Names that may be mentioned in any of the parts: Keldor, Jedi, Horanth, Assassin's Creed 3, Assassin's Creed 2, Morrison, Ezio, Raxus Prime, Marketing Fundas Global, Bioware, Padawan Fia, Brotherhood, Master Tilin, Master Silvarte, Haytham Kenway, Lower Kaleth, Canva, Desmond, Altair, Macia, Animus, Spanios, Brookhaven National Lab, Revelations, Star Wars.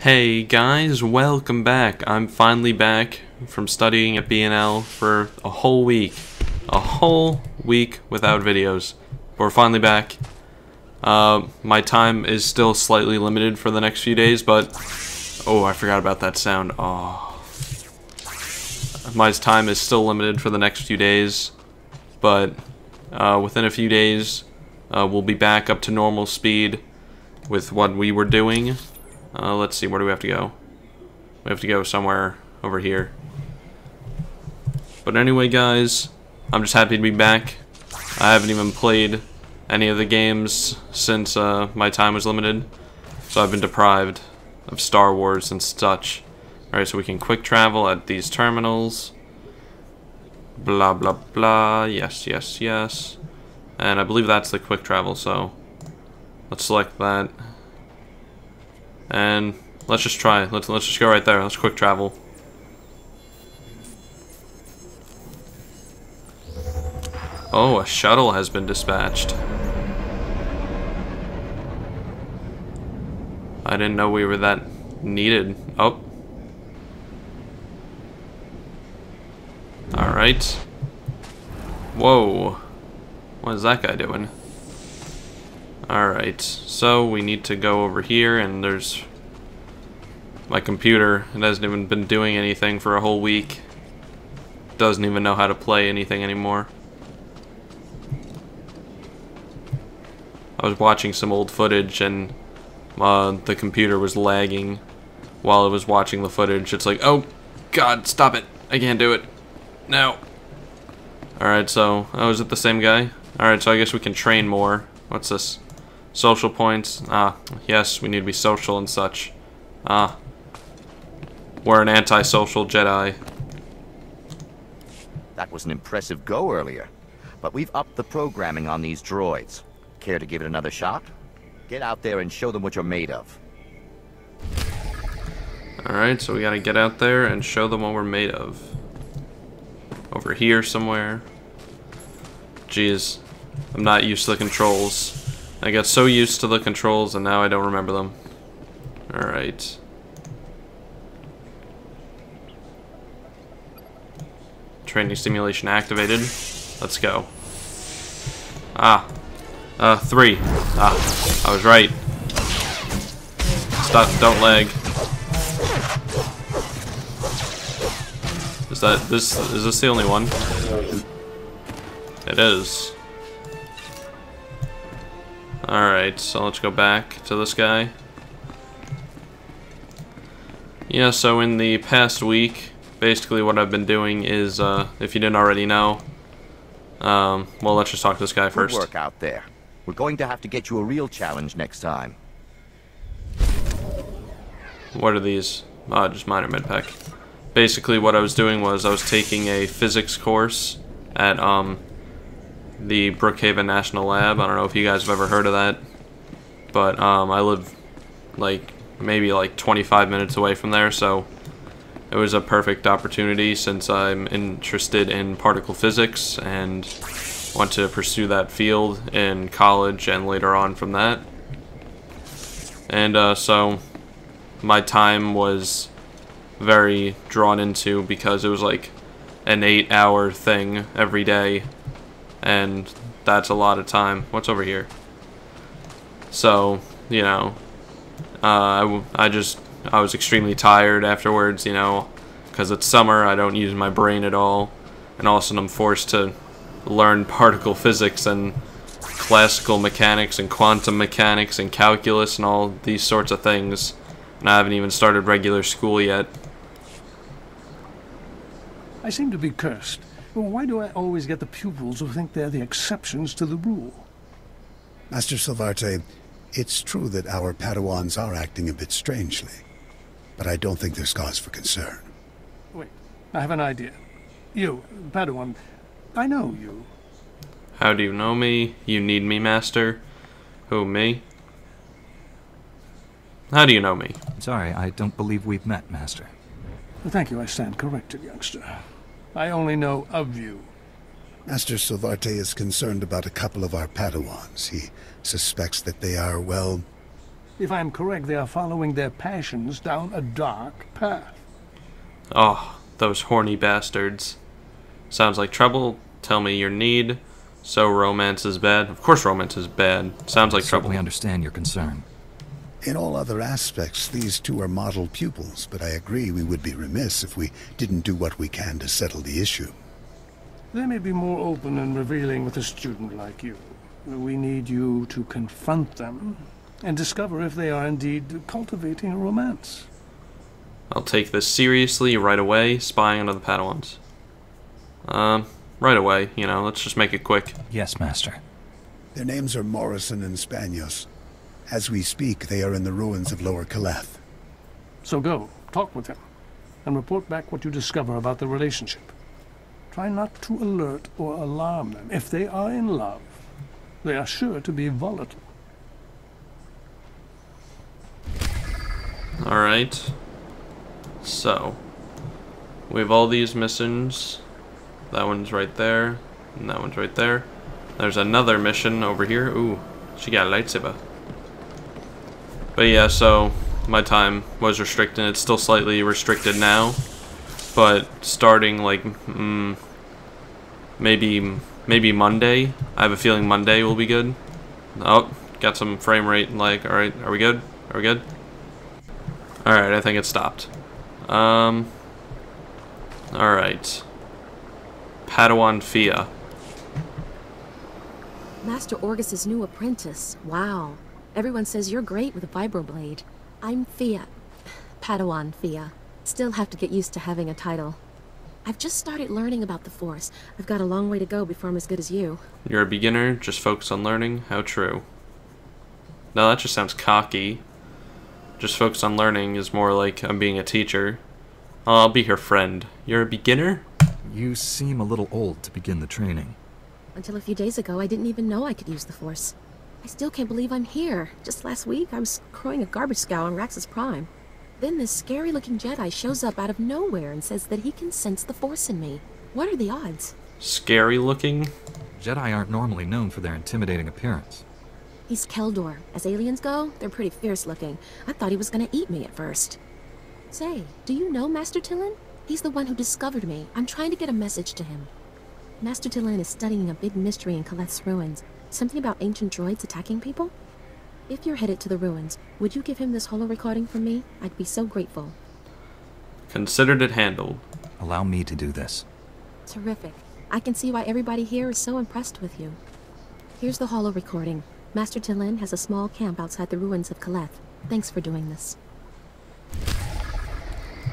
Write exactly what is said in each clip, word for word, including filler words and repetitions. Hey guys, welcome back. I'm finally back from studying at B N L for a whole week. A whole week without videos. But we're finally back. Uh, my time is still slightly limited for the next few days, but... Oh, I forgot about that sound. Oh. My time is still limited for the next few days, but uh, within a few days, uh, we'll be back up to normal speed with what we were doing. Uh, let's see, where do we have to go? We have to go somewhere over here. But anyway, guys, I'm just happy to be back. I haven't even played any of the games since uh, my time was limited, so I've been deprived of Star Wars and such. Alright, so we can quick travel at these terminals. Blah, blah, blah. Yes, yes, yes. And I believe that's the quick travel, so let's select that. And let's just try. Let's let's just go right there. Let's quick travel. Oh, a shuttle has been dispatched. I didn't know we were that needed. Oh. All right. Whoa. What is that guy doing? Alright, so we need to go over here, and there's my computer. It hasn't even been doing anything for a whole week. Doesn't even know how to play anything anymore. I was watching some old footage, and uh, the computer was lagging while it was watching the footage. It's like, oh, God, stop it. I can't do it. No. Alright, so, oh, is it the same guy? Alright, so I guess we can train more. What's this? Social points. Ah, yes, we need to be social and such. Ah. We're an anti-social Jedi. That was an impressive go earlier. But we've upped the programming on these droids. Care to give it another shot? Get out there and show them what you're made of. Alright, so we gotta get out there and show them what we're made of. Over here somewhere. Jeez. I'm not used to the controls. I got so used to the controls and now I don't remember them. Alright. Training simulation activated. Let's go. Ah. Uh, three. Ah, I was right. Stop, don't lag. Is that, this, is this the only one? It is. Alright, so let's go back to this guy. Yeah, so in the past week, basically what I've been doing is, uh, if you didn't already know, um, well, let's just talk to this guy first. Good work out there. We're going to have to get you a real challenge next time. What are these? Oh, just minor med-pack. Basically what I was doing was I was taking a physics course at, um... the Brookhaven National Lab. I don't know if you guys have ever heard of that, but um, I live like maybe like twenty-five minutes away from there, so it was a perfect opportunity since I'm interested in particle physics and want to pursue that field in college and later on from that. And uh, so my time was very drawn into because it was like an eight hour thing every day. And that's a lot of time. What's over here? So, you know, uh, I, w I just, I was extremely tired afterwards, you know, because it's summer, I don't use my brain at all. And also I'm forced to learn particle physics and classical mechanics and quantum mechanics and calculus and all these sorts of things. And I haven't even started regular school yet. I seem to be cursed. Why do I always get the pupils who think they're the exceptions to the rule? Master Silvarte, it's true that our Padawans are acting a bit strangely, but I don't think there's cause for concern. Wait, I have an idea. You, Padawan, I know you. How do you know me? You need me, Master? Who, me? How do you know me? Sorry, I don't believe we've met, Master. Thank you, I stand corrected, youngster. I only know of you. Master Silvarte is concerned about a couple of our Padawans. He suspects that they are, well, If I'm correct, they are following their passions down a dark path. Oh, those horny bastards. Sounds like trouble. Tell me your need. So romance is bad. Of course romance is bad. Sounds like trouble. We understand your concern. In all other aspects, these two are model pupils, but I agree we would be remiss if we didn't do what we can to settle the issue. They may be more open and revealing with a student like you. We need you to confront them and discover if they are indeed cultivating a romance. I'll take this seriously right away, spying on the Padawans. Um, right away, you know, let's just make it quick. Yes, Master. Their names are Morrison and Spanios. As we speak, they are in the ruins of Lower Kaleth. So go, talk with them, and report back what you discover about the relationship. Try not to alert or alarm them. If they are in love, they are sure to be volatile. Alright. So, we have all these missions. That one's right there, and that one's right there. There's another mission over here. Ooh, she got a lightsaber. But yeah, so my time was restricted. It's still slightly restricted now, but starting like mm, maybe maybe Monday. I have a feeling Monday will be good. Oh, got some frame rate lag. All right, are we good? Are we good? All right, I think it stopped. Um. All right. Padawan Fia. Master Orgus's new apprentice. Wow. Everyone says you're great with a vibroblade. I'm Fia. Padawan Fia. Still have to get used to having a title. I've just started learning about the Force. I've got a long way to go before I'm as good as you. You're a beginner. Just focus on learning. How true. No, that just sounds cocky. Just focus on learning is more like I'm being a teacher. Oh, I'll be your friend. You're a beginner? You seem a little old to begin the training. Until a few days ago, I didn't even know I could use the Force. I still can't believe I'm here. Just last week, I was crowing a garbage scow on Raxus Prime. Then this scary-looking Jedi shows up out of nowhere and says that he can sense the Force in me. What are the odds? Scary-looking? Jedi aren't normally known for their intimidating appearance. He's Keldor. As aliens go, they're pretty fierce-looking. I thought he was gonna eat me at first. Say, do you know Master Tilin? He's the one who discovered me. I'm trying to get a message to him. Master Tilin is studying a big mystery in Kaleth's ruins. Something about ancient droids attacking people? If you're headed to the ruins, would you give him this holo recording from me? I'd be so grateful. Considered it handled. Allow me to do this. Terrific. I can see why everybody here is so impressed with you. Here's the holo recording. Master Tilin has a small camp outside the ruins of Kaleth. Thanks for doing this.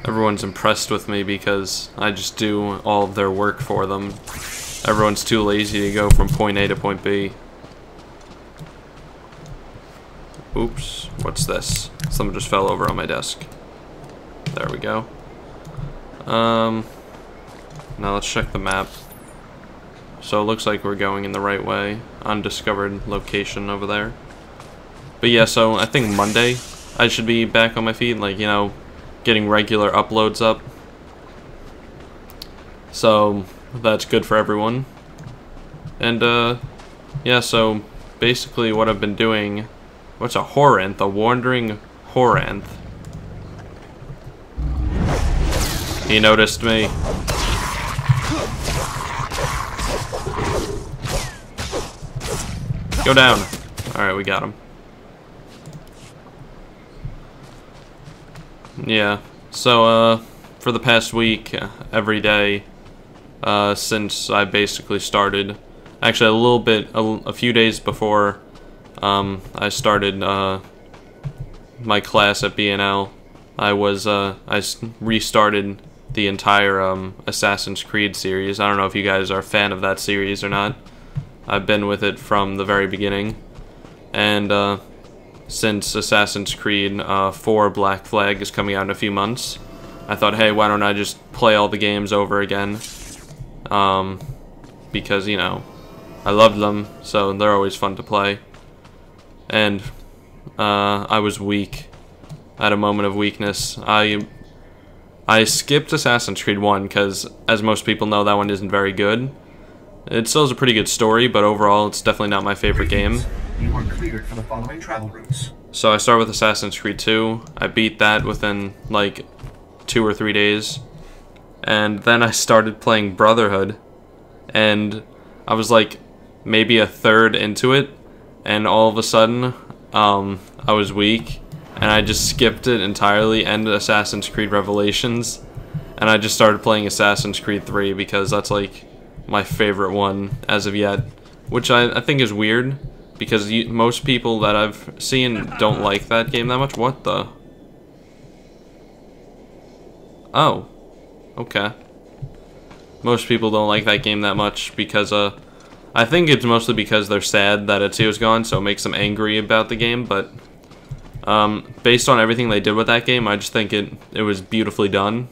Everyone's impressed with me because I just do all of their work for them. Everyone's too lazy to go from point A to point B. Oops, what's this? Something just fell over on my desk. There we go. Um, now let's check the map. So it looks like we're going in the right way. Undiscovered location over there. But yeah, so I think Monday I should be back on my feet, like, you know, getting regular uploads up. So that's good for everyone. And uh, yeah, so basically what I've been doing, what's a Horanth? A wandering Horanth. He noticed me. Go down. Alright, we got him. Yeah, so uh, for the past week, every day, Uh, since I basically started, actually a little bit, a, a few days before um, I started uh, my class at B N L, I was uh, I restarted the entire um, Assassin's Creed series. I don't know if you guys are a fan of that series or not. I've been with it from the very beginning, and uh, since Assassin's Creed uh, four Black Flag is coming out in a few months, I thought, hey, why don't I just play all the games over again? Um, because, you know, I love them, so they're always fun to play. And uh, I was weak. I had a moment of weakness. I I skipped Assassin's Creed one because, as most people know, that one isn't very good. It still has a pretty good story, but overall, it's definitely not my favorite game. You are cleared for the following travel routes. So I start with Assassin's Creed two. I beat that within like two or three days. And then I started playing Brotherhood. And I was like maybe a third into it. And all of a sudden, um, I was weak. And I just skipped it entirely, ended Assassin's Creed Revelations. And I just started playing Assassin's Creed three because that's like my favorite one as of yet. Which I, I think is weird because you, most people that I've seen don't like that game that much. What the? Oh. Okay. Most people don't like that game that much because uh, I think it's mostly because they're sad that Ezio's gone, so it makes them angry about the game, but um, based on everything they did with that game, I just think it, it was beautifully done.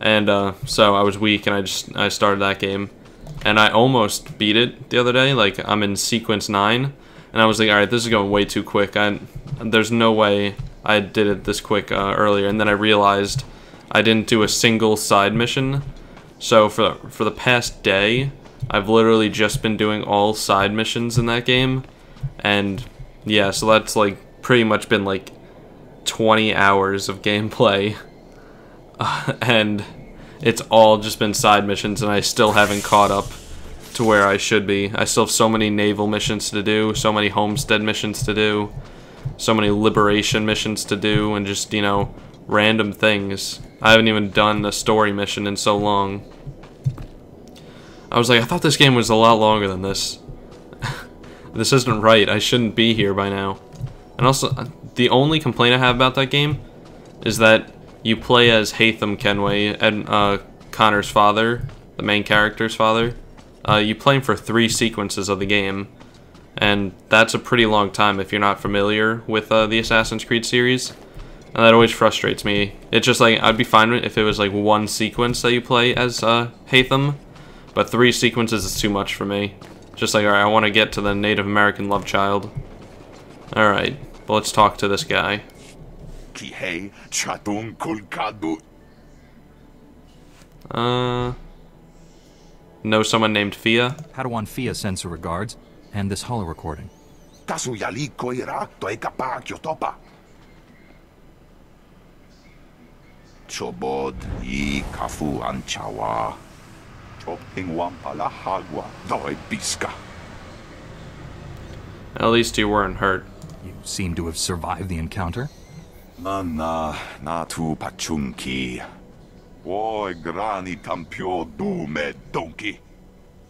And uh, so I was weak and I just I started that game. And I almost beat it the other day. Like, I'm in sequence nine. And I was like, alright, this is going way too quick. I, there's no way I did it this quick uh, earlier. And then I realized I didn't do a single side mission. So for, for the past day, I've literally just been doing all side missions in that game. And yeah, so that's like pretty much been like twenty hours of gameplay. Uh, and it's all just been side missions, and I still haven't caught up to where I should be. I still have so many naval missions to do, so many homestead missions to do, so many liberation missions to do, and just, you know, random things. I haven't even done a story mission in so long. I was like, I thought this game was a lot longer than this. This isn't right. I shouldn't be here by now. And also, the only complaint I have about that game is that you play as Haytham Kenway, and uh, Connor's father, the main character's father. Uh, you play him for three sequences of the game, and that's a pretty long time if you're not familiar with uh, the Assassin's Creed series. And that always frustrates me. It's just like, I'd be fine with if it was like one sequence that you play as uh, Haytham, but three sequences is too much for me. Just like, alright, I want to get to the Native American love child. Alright, well, let's talk to this guy. Uh, know someone named Fia? Padawan Fia sends her regards, and this holo recording. At least you weren't hurt. You seem to have survived the encounter. Manna natu pachunki. Woi grani tampio dume donki.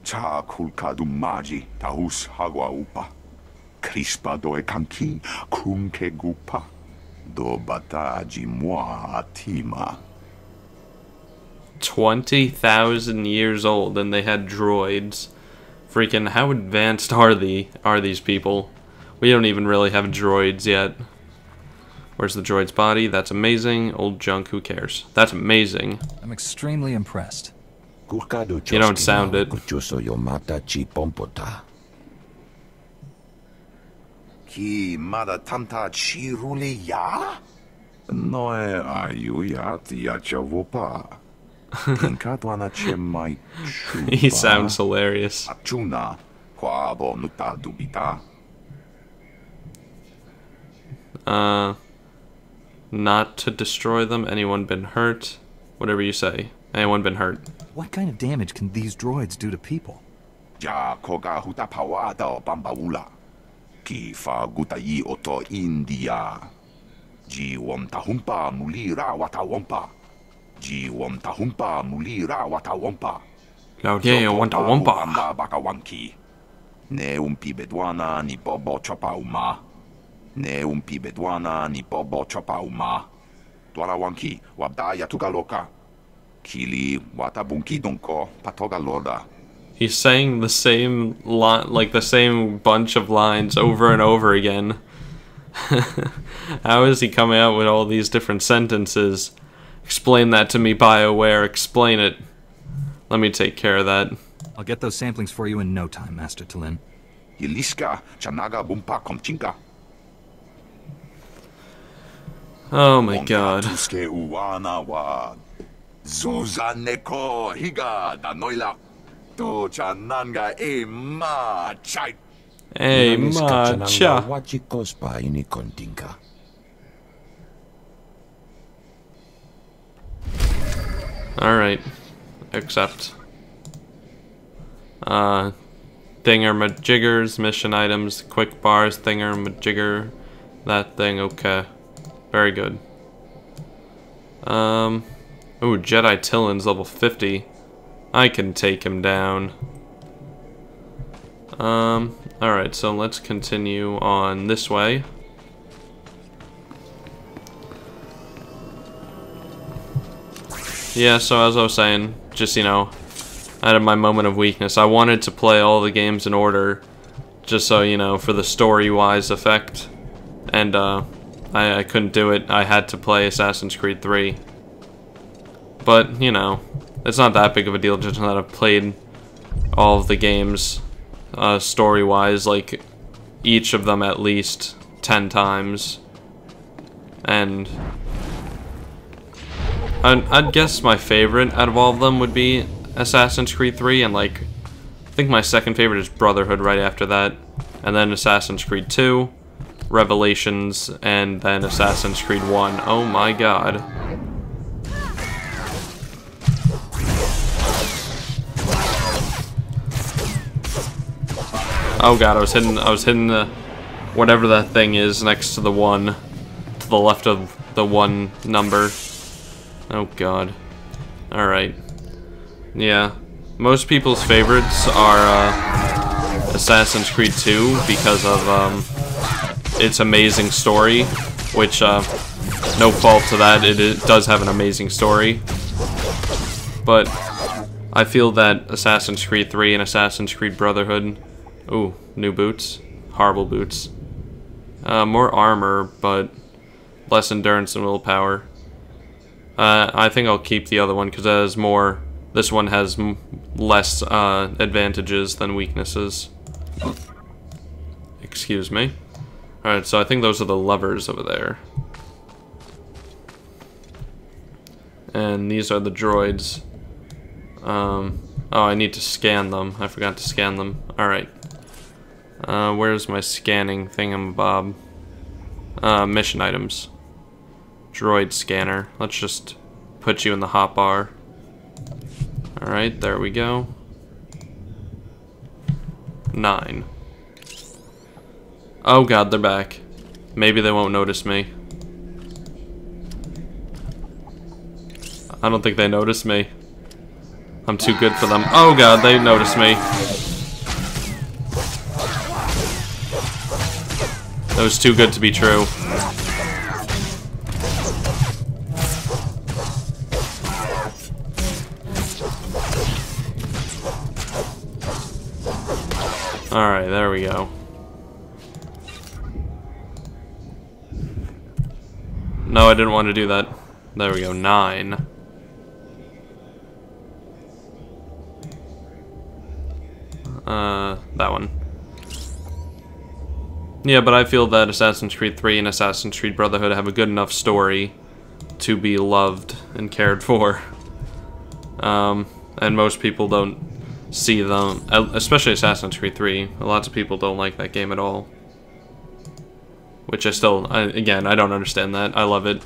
Cha kulkadu maji tahus hagwa upa. Crispa doe kanki kunke gupa. Do bataji moa atima. Twenty thousand years old, and they had droids. Freaking, how advanced are the are these people? We don't even really have droids yet. Where's the droid's body? That's amazing. Old junk, who cares? That's amazing. I'm extremely impressed. You don't sound it. He sounds hilarious. Uh... Not to destroy them. Anyone been hurt? Whatever you say. Anyone been hurt? What kind of damage can these droids do to people? Ne un pibedwana ni bobo chopauma. Twarawanki wabdaya tugaloka. Kili watabunki donko patogaloda. He's saying the same lot, like the same bunch of lines over and over again. How is he coming out with all these different sentences? Explain that to me, BioWare. Explain it. Let me take care of that. I'll get those samplings for you in no time, Master Tilin. Yiliska chanaga bumpa komchinka. Oh my god. Ej, Macia! Alright. Accept. Uh, thingermajiggers, mission items, quick bars, thingermajigger, that thing, okay. Very good. Um, ooh, Jedi Tilin's level fifty. I can take him down. Um, alright, so let's continue on this way. Yeah, so as I was saying, just, you know, out of my moment of weakness, I wanted to play all the games in order, just so, you know, for the story-wise effect, and uh, I, I couldn't do it. I had to play Assassin's Creed three, but, you know, it's not that big of a deal, just that I've played all of the games uh, story-wise, like, each of them at least ten times, and I'd, I'd guess my favorite out of all of them would be Assassin's Creed three, and like, I think my second favorite is Brotherhood right after that, and then Assassin's Creed two, Revelations, and then Assassin's Creed one. Oh my god. Oh god, I was hitting, I was hitting the, whatever that thing is next to the one, to the left of the one number. Oh god. Alright. Yeah. Most people's favorites are uh, Assassin's Creed two because of um, its amazing story, which, uh, no fault to that, it, it does have an amazing story. But I feel that Assassin's Creed three and Assassin's Creed Brotherhood... Ooh, new boots. Horrible boots. Uh, more armor, but less endurance and willpower. Uh, I think I'll keep the other one because that has more. This one has m less uh, advantages than weaknesses. Excuse me. All right, so I think those are the levers over there, and these are the droids. Um, oh, I need to scan them. I forgot to scan them. All right. Uh, where's my scanning thingamabob? Uh, mission items. Droid scanner. Let's just put you in the hotbar. Alright, there we go. Nine. Oh god, they're back. Maybe they won't notice me. I don't think they notice me. I'm too good for them. Oh god, they notice me. That was too good to be true. Alright, there we go. No, I didn't want to do that. There we go, nine. Uh, that one. Yeah, but I feel that Assassin's Creed three and Assassin's Creed Brotherhood have a good enough story to be loved and cared for. Um, and most people don't see them, especially Assassin's Creed three. Lots of people don't like that game at all, which I still, I, again, I don't understand that. I love it.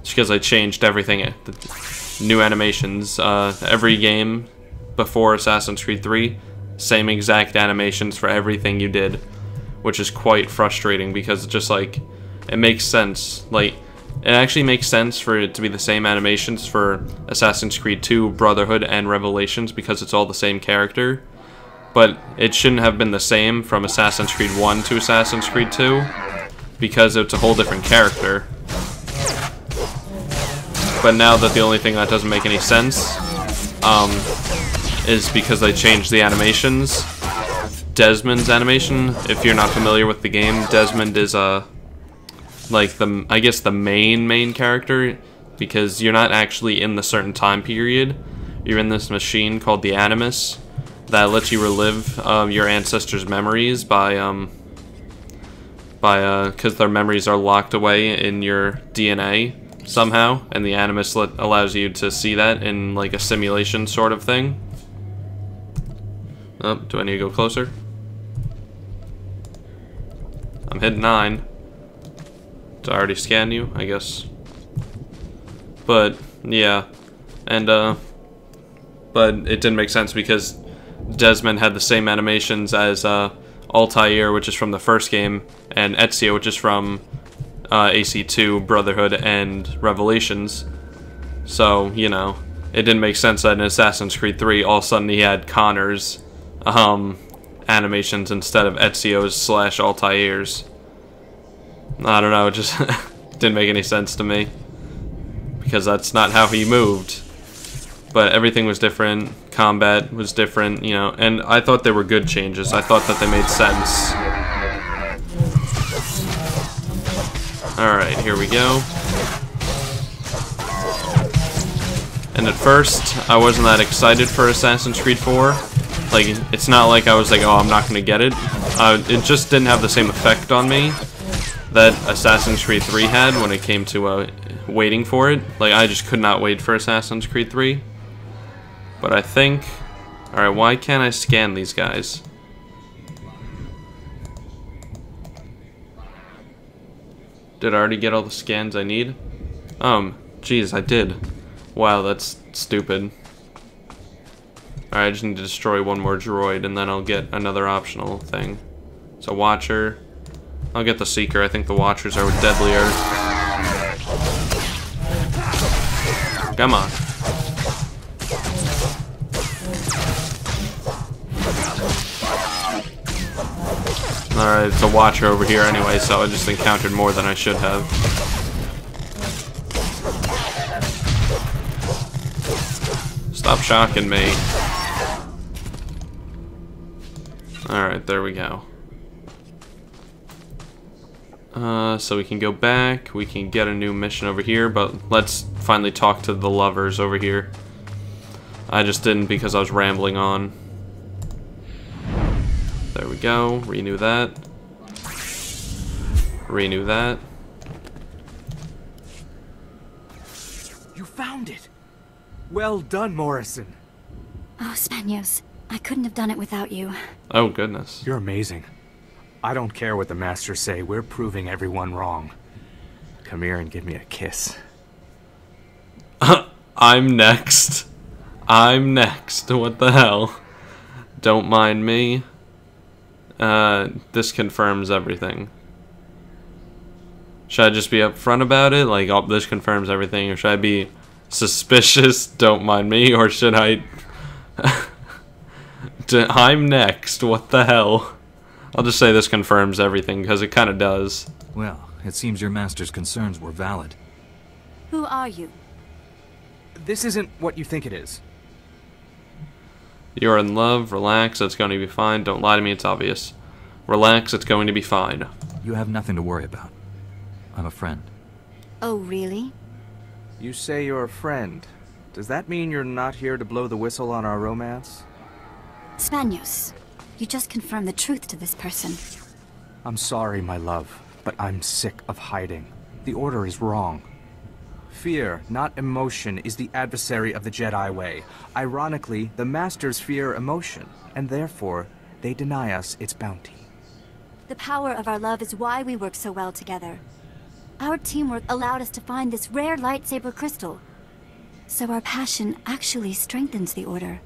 It's because I changed everything, the new animations. Uh, every game before Assassin's Creed three, same exact animations for everything you did, which is quite frustrating because it's just like, it makes sense. Like, it actually makes sense for it to be the same animations for Assassin's Creed two, Brotherhood, and Revelations because it's all the same character. But it shouldn't have been the same from Assassin's Creed one to Assassin's Creed two because it's a whole different character. But now that the only thing that doesn't make any sense um, is because they changed the animations. Desmond's animation, if you're not familiar with the game, Desmond is a... Uh, like the, I guess the main main character, because you're not actually in the certain time period. You're in this machine called the Animus that lets you relive uh, your ancestors' memories by um by uh because their memories are locked away in your D N A somehow, and the Animus let, allows you to see that in like a simulation sort of thing. Oh, do I need to go closer? I'm hitting nine. Did I already scan you? I guess. But, yeah. And, uh... but it didn't make sense because Desmond had the same animations as uh, Altair, which is from the first game, and Ezio, which is from uh, A C two, Brotherhood, and Revelations. So, you know, it didn't make sense that in Assassin's Creed three, all of a sudden he had Connor's um, animations instead of Ezio's slash Altair's. I don't know, it just didn't make any sense to me, because that's not how he moved. But everything was different, combat was different, you know, and I thought they were good changes. I thought that they made sense. Alright, here we go. And at first, I wasn't that excited for Assassin's Creed four. Like, it's not like I was like, oh, I'm not gonna get it. Uh, it just didn't have the same effect on me that Assassin's Creed three had when it came to uh, waiting for it. Like, I just could not wait for Assassin's Creed three. But I think... Alright, why can't I scan these guys? Did I already get all the scans I need? Um, geez, I did. Wow, that's stupid. Alright, I just need to destroy one more droid and then I'll get another optional thing. So Watcher. I'll get the Seeker. I think the Watchers are deadlier. Come on. Alright, it's a Watcher over here anyway, so I just encountered more than I should have. Stop shocking me. Alright, there we go. Uh, so we can go back, we can get a new mission over here, but let's finally talk to the lovers over here. I just didn't because I was rambling on. There we go, renew that. Renew that. You found it! Well done, Morrison. Oh, Spanios, I couldn't have done it without you. Oh, goodness. You're amazing. I don't care what the masters say, we're proving everyone wrong. Come here and give me a kiss. I'm next. I'm next. What the hell? Don't mind me. Uh, this confirms everything. Should I just be upfront about it? Like, oh, this confirms everything. Or should I be suspicious? Don't mind me. Or should I... I'm next. What the hell? I'll just say this confirms everything, because it kind of does. Well, it seems your master's concerns were valid. Who are you? This isn't what you think it is. You're in love, relax, it's going to be fine. Don't lie to me, it's obvious. Relax, it's going to be fine. You have nothing to worry about. I'm a friend. Oh, really? You say you're a friend. Does that mean you're not here to blow the whistle on our romance? Spanios. You just confirmed the truth to this person. I'm sorry, my love, but I'm sick of hiding. The order is wrong. Fear, not emotion, is the adversary of the Jedi way. Ironically, the Masters fear emotion, and therefore, they deny us its bounty. The power of our love is why we work so well together. Our teamwork allowed us to find this rare lightsaber crystal. So our passion actually strengthens the order.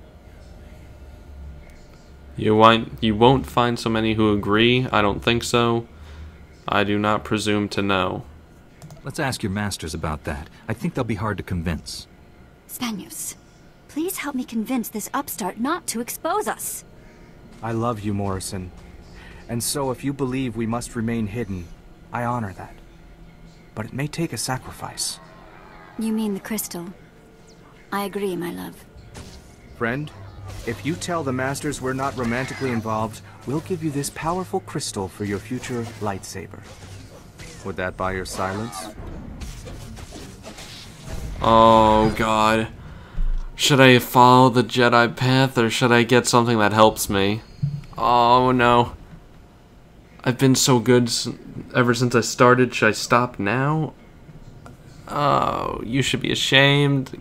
You won't, you won't find so many who agree. I don't think so. I do not presume to know. Let's ask your masters about that. I think they'll be hard to convince. Spanios, please help me convince this upstart not to expose us. I love you, Morrison. And so if you believe we must remain hidden, I honor that. But it may take a sacrifice. You mean the crystal? I agree, my love. Friend? If you tell the Masters we're not romantically involved, we'll give you this powerful crystal for your future lightsaber. Would that buy your silence? Oh, God. Should I follow the Jedi path, or should I get something that helps me? Oh, no. I've been so good ever since I started. Should I stop now? Oh, you should be ashamed.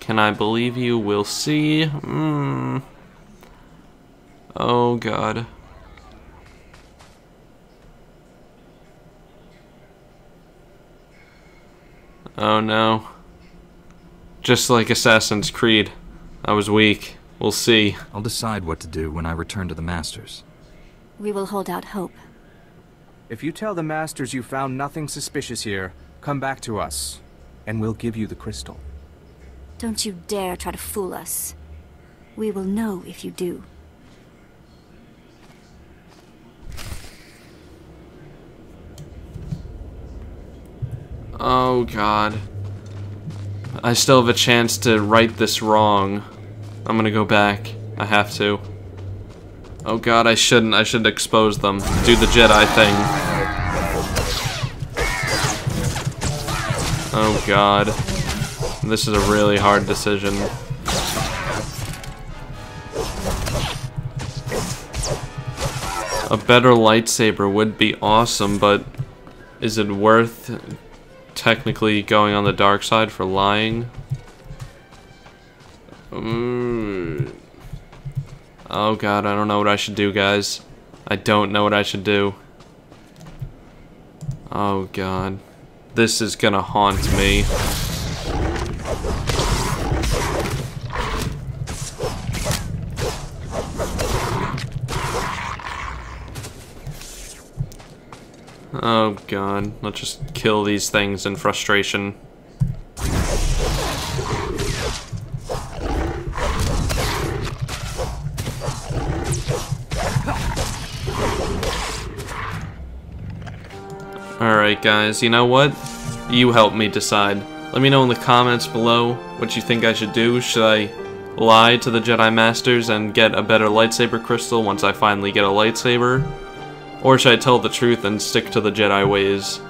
Can I believe you? We'll see. Mm. Oh, God. Oh no. Just like Assassin's Creed. I was weak. We'll see. I'll decide what to do when I return to the Masters. We will hold out hope. If you tell the Masters you found nothing suspicious here, come back to us, and we'll give you the crystal. Don't you dare try to fool us. We will know if you do. Oh god. I still have a chance to right this wrong. I'm gonna go back. I have to. Oh god, I shouldn't. I shouldn't expose them. Do the Jedi thing. Oh god. This is a really hard decision. A better lightsaber would be awesome, but is it worth technically going on the dark side for lying? Mm. Oh god, I don't know what I should do, guys. I don't know what I should do. Oh god. This is gonna haunt me. Oh god, let's just kill these things in frustration. Alright guys, you know what? You help me decide. Let me know in the comments below what you think I should do. Should I lie to the Jedi Masters and get a better lightsaber crystal once I finally get a lightsaber? Or should I tell the truth and stick to the Jedi ways?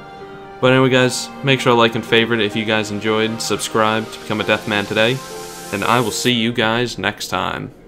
But anyway guys, make sure to like and favorite if you guys enjoyed, subscribe to become a Deathman today, and I will see you guys next time.